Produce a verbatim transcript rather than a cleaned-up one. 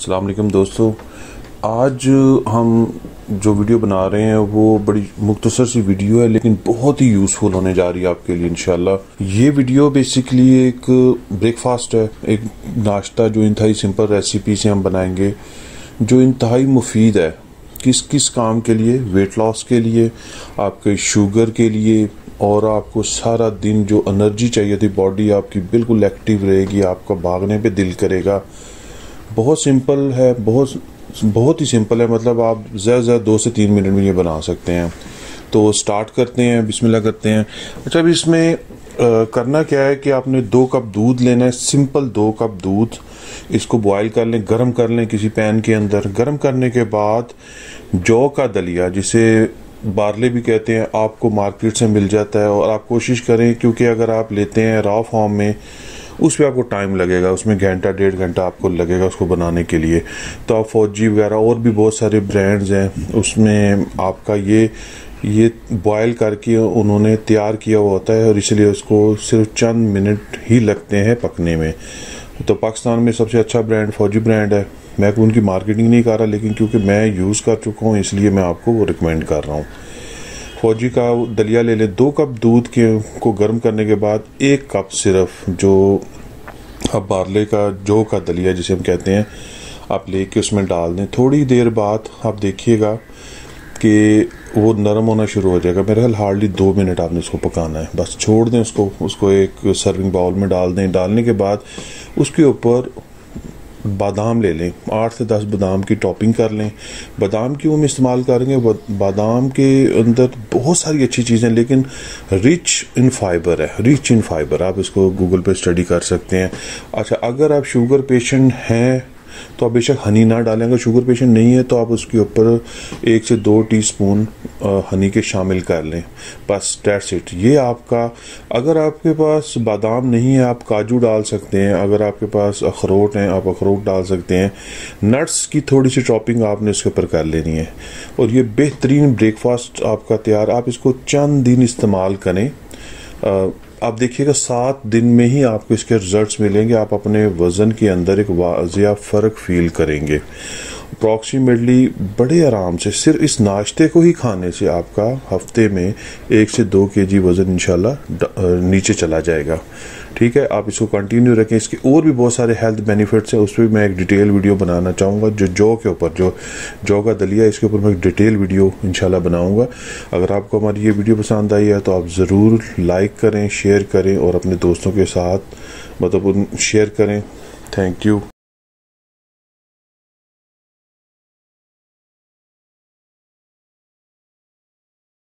अस्सलाम वालेकुम दोस्तों, आज हम जो वीडियो बना रहे हैं वो बड़ी मुख्तसर सी वीडियो है लेकिन बहुत ही यूज़फुल होने जा रही है आपके लिए इंशाल्लाह। ये वीडियो बेसिकली एक ब्रेकफास्ट है, एक नाश्ता जो इंतहाई सिंपल रेसिपी से हम बनाएंगे जो इंतहाई मुफीद है। किस किस काम के लिए? वेट लॉस के लिए, आपके शुगर के लिए, और आपको सारा दिन जो एनर्जी चाहिए थी, बॉडी आपकी बिल्कुल एक्टिव रहेगी, आपका भागने पे दिल करेगा। बहुत सिंपल है, बहुत बहुत ही सिंपल है, मतलब आप ज़्यादा ज़्यादा दो से तीन मिनट में ये बना सकते हैं। तो स्टार्ट करते हैं, बिस्मिल्लाह करते हैं। अच्छा, अब इसमें आ, करना क्या है कि आपने दो कप दूध लेना है, सिंपल दो कप दूध। इसको बॉयल कर लें, गर्म कर लें किसी पैन के अंदर। गर्म करने के बाद जौ का दलिया, जिसे बारले भी कहते हैं, आपको मार्केट से मिल जाता है। और आप कोशिश करें, क्योंकि अगर आप लेते हैं रॉ फॉर्म में उस पर आपको टाइम लगेगा, उसमें घंटा डेढ़ घंटा आपको लगेगा उसको बनाने के लिए। तो आप फौजी वगैरह और भी बहुत सारे ब्रांड्स हैं, उसमें आपका ये ये बॉयल करके उन्होंने तैयार किया हुआ होता है और इसलिए उसको सिर्फ चंद मिनट ही लगते हैं पकने में। तो पाकिस्तान में सबसे अच्छा ब्रांड फौजी ब्रांड है। मैं को उनकी मार्केटिंग नहीं कर रहा, लेकिन क्योंकि मैं यूज़ कर चुका हूँ इसलिए मैं आपको वो रिकमेंड कर रहा हूँ। फौजी का दलिया ले लें। दो कप दूध के को गर्म करने के बाद एक कप सिर्फ जो अब बारले का जो का दलिया जिसे हम कहते हैं, आप लेके उसमें डाल दें। थोड़ी देर बाद आप देखिएगा कि वो नरम होना शुरू हो जाएगा। मेरे ख्याल हार्डली दो मिनट आपने उसको पकाना है, बस छोड़ दें उसको। उसको एक सर्विंग बाउल में डाल दें। डालने के बाद उसके ऊपर बादाम ले लें, आठ से दस बादाम की टॉपिंग कर लें। बादाम क्यों हम इस्तेमाल करेंगे? बादाम के अंदर बहुत सारी अच्छी चीज़ें, लेकिन रिच इन फाइबर है, रिच इन फाइबर। आप इसको गूगल पे स्टडी कर सकते हैं। अच्छा, अगर आप शुगर पेशेंट हैं तो आप बेशक हनी ना डालें। अगर शुगर पेशेंट नहीं है तो आप उसके ऊपर एक से दो टीस्पून हनी के शामिल कर लें, बस दैट्स इट। ये आपका, अगर आपके पास बादाम नहीं है आप काजू डाल सकते हैं। अगर आपके पास अखरोट हैं आप अखरोट डाल सकते हैं। नट्स की थोड़ी सी टॉपिंग आपने इसके ऊपर कर लेनी है और ये बेहतरीन ब्रेकफास्ट आपका तैयार। आप इसको चंद दिन इस्तेमाल करें, आ, आप देखिएगा सात दिन में ही आपको इसके रिजल्ट्स मिलेंगे। आप अपने वज़न के अंदर एक वाजिया फ़र्क फील करेंगे अप्रॉक्सीमेटली। बड़े आराम से सिर्फ इस नाश्ते को ही खाने से आपका हफ्ते में एक से दो केजी वज़न इंशाल्लाह नीचे चला जाएगा। ठीक है, आप इसको कंटिन्यू रखें। इसके और भी बहुत सारे हेल्थ बेनिफिट्स हैं, उस पर मैं एक डिटेल वीडियो बनाना चाहूँगा। जो जौ के ऊपर, जो जौ का दलिया, इसके ऊपर मैं एक डिटेल वीडियो इंशाल्लाह बनाऊँगा। अगर आपको हमारी ये वीडियो पसंद आई है तो आप ज़रूर लाइक करें, शेयर करें और अपने दोस्तों के साथ मतलब शेयर करें। Thank you.